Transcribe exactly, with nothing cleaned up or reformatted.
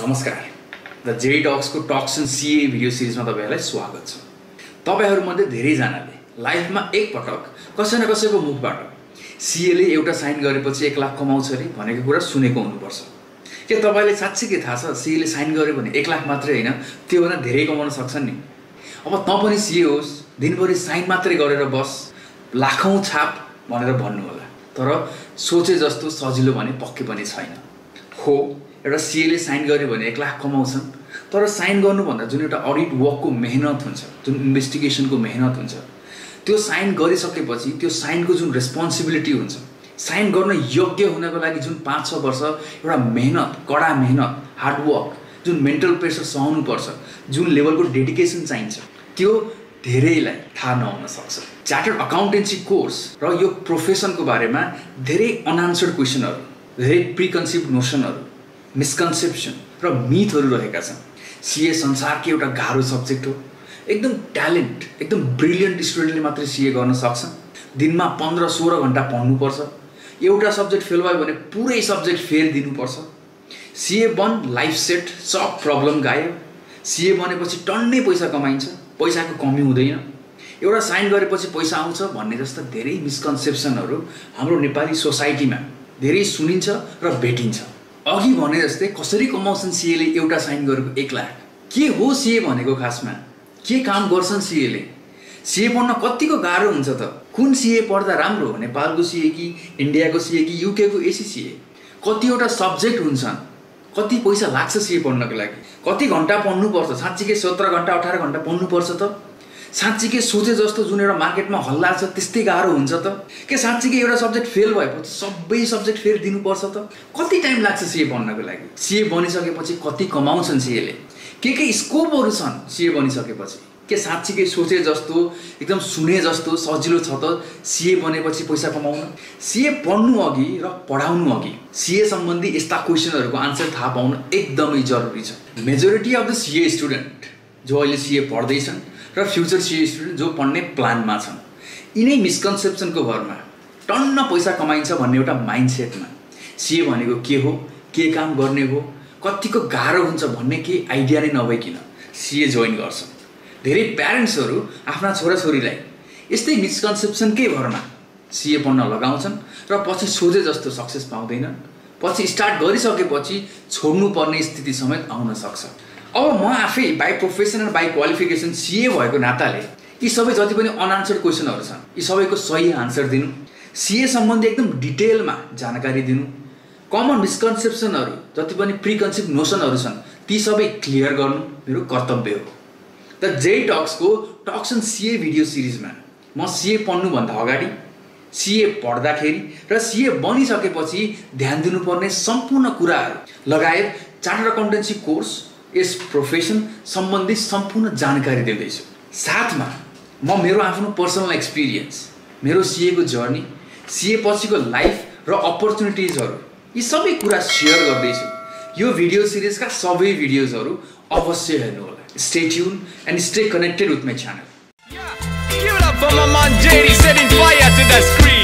नमस्कार the JE talks को talks and CA video series में तपाईहरुलाई स्वागत छ। तपाईहरुमध्ये धेरैजनाले लाइफमा एक पटक कसै न कसैको मुखबाट सीए ले एउटा साइन गरेपछि एक लाख कमाउँछ रे भनेको कुरा सुनेको हुनुपर्छ। के तपाईले साच्चै के थाहा छ सीए ले साइन गरे भने एक लाख मात्रै हैन, त्यो भन्दा धेरै कमाउन सक्छन् नि। अब त पनि सीए होस्, दिनभरि साइन मात्रै गरेर बस, लाखौं छाप भनेर भन्नु होला, तर सोचे जस्तो सजिलो भने पक्कै पनि छैन। हो, एउटा सीएले साइन गरे भने एक लाख कमाउँछन्, तर साइन गर्नुभन्दा जुन एउटा अडिट वर्कको मेहनत हुन्छ, जुन इन्भेस्टिगेसनको मेहनत हुन्छ, त्यो साइन गरिसकेपछि त्यो साइनको जुन रेस्पोन्सिबिलिटी हुन्छ, साइन गर्न योग्य हुनको लागि जुन पाँच छ वर्ष एउटा मेहनत, कडा मेहनत, हार्ड वर्क, जुन मेन्टल प्रेसर सहनुपर्छ, जुन लेभलको डेडिकेसन चाहिन्छ, त्यो धेरैलाई थाहा नहुन सक्छ। चार्टर्ड अकाउन्टेन्सी कोर्स र यो प्रोफेसनको बारेमा धेरै अनआन्सर्ड क्वेसनहरू, धेरै प्रिकन्सिप्ड नोसनहरू, मिसकन्सेप्सन र मिथहरू रहेका छन्। सीए संसारको एउटा गाह्रो सब्जेक्ट हो। एकदम ट्यालेन्ट, एकदम ब्रिलियन्ट स्टुडेन्टले मात्रै सीए गर्न सक्छन्। दिनमा पन्ध्र सोह्र घन्टा पढ्नुपर्छ। एउटा सब्जेक्ट फेल भयो भने पुरै सब्जेक्ट फेल दिनुपर्छ। सीए वन लाइफ सेट, सब प्रब्लम गायो। सीए बनेपछि टन्नै पैसा कमाइन्छ, पैसाको कमी हुँदैन। एउटा साइन गरेपछि पैसा आउँछ भन्ने जस्ता धेरै मिसकन्सेप्सनहरू हाम्रो नेपाली सोसाइटीमा धेरै सुनिन्छ र भेटिन्छ। अघि भने जस्तै कसरी कमाउँछन् सीएले एउटा साइन गरेको एक लाख? के हो सीए भनेको खासमा? के काम गर्छन् सीएले? सीए पढ्न कतिको गाह्रो हुन्छ त? कुन सीए पढ्दा राम्रो हो, नेपालको सीए कि इन्डियाको सीए कि युकेको एसी सीए? कतिवटा सब्जेक्ट हुन्छन्? कति पैसा लाग्छ सीए पढ्नको लागि? कति घन्टा पढ्नुपर्छ? साँच्चीकै सत्र घन्टा अठार घन्टा पढ्नुपर्छ त? साँच्चीकै सोचे जस्तो जुन एउटा मार्केटमा हल्ला छ त्यस्तै गाह्रो हुन्छ त? के साँच्चीकै एउटा सब्जेक्ट फेल भएपछि सबै सब्जेक्ट फेल दिनुपर्छ त? कति टाइम लाग्छ सीए बन्नको लागि? सीए बनिसकेपछि कति कमाउँछन् सीएले? के के स्कोपहरू छन् सीए बनिसकेपछि? के साँच्चीकै सोचे जस्तो, एकदम सुने जस्तो सजिलो छ त सीए बनेपछि पैसा कमाउन? सीए पढ्नु अघि र पढाउनु अघि सीए सम्बन्धी यस्ता क्वेसनहरूको आन्सर थाहा पाउन एकदमै जरुरी छ। Majority of the CA student जो अहिले सीए पढ्दैछन् र फ्युचर सीए स्टुडेन्ट जो पढ्ने प्लानमा छन्, यिनै मिसकन्सेप्सनको भरमा टन्न पैसा कमाइन्छ भन्ने एउटा माइन्डसेटमा सीए भनेको के हो, के काम गर्ने हो, कतिको गाह्रो हुन्छ भन्ने केही आइडिया नै नभइकन सीए जोइन गर्छन्। धेरै प्यारेन्ट्सहरू आफ्ना छोराछोरीलाई यस्तै मिसकन्सेप्सनकै भरमा सीए पढ्न लगाउँछन् र पछि सोचे जस्तो सक्सेस पाउँदैनन्। पछि स्टार्ट गरिसकेपछि छोड्नुपर्ने स्थिति समेत आउन सक्छ। अब म आफै बाई प्रोफेसन र बाई क्वालिफिकेसन सीए भएको नाताले यी सबै जति पनि अनआन्सर्ड क्वेसनहरू छन्, यी सबैको सही आन्सर दिनु, सीए सम्बन्धी एकदम डिटेलमा जानकारी दिनु, कमन मिसकन्सेप्सनहरू जति पनि प्रिकन्सिप्ट नोसनहरू छन् ती सबै क्लियर गर्नु मेरो कर्तव्य हो। द जेई टक्सको टक्स एन्ड सीए भिडियो सिरिजमा म सीए पढ्नुभन्दा अगाडि, सीए पढ्दाखेरि र सीए बनिसकेपछि ध्यान दिनुपर्ने सम्पूर्ण कुराहरू लगायत चार्टर्ड अकाउन्टेन्सी कोर्स, यस प्रोफेसन सम्बन्धी सम्पूर्ण जानकारी दिँदैछु। साथमा म मेरो आफ्नो पर्सनल एक्सपिरियन्स, मेरो सीएको जर्नी, सीए पछिको लाइफ र अपर्च्युनिटिजहरू, यी सबै कुरा सेयर गर्दैछु। यो भिडियो सिरिजका सबै भिडियोजहरू अवश्य हेर्नुहोला। Stay tune and stay connected with my channel.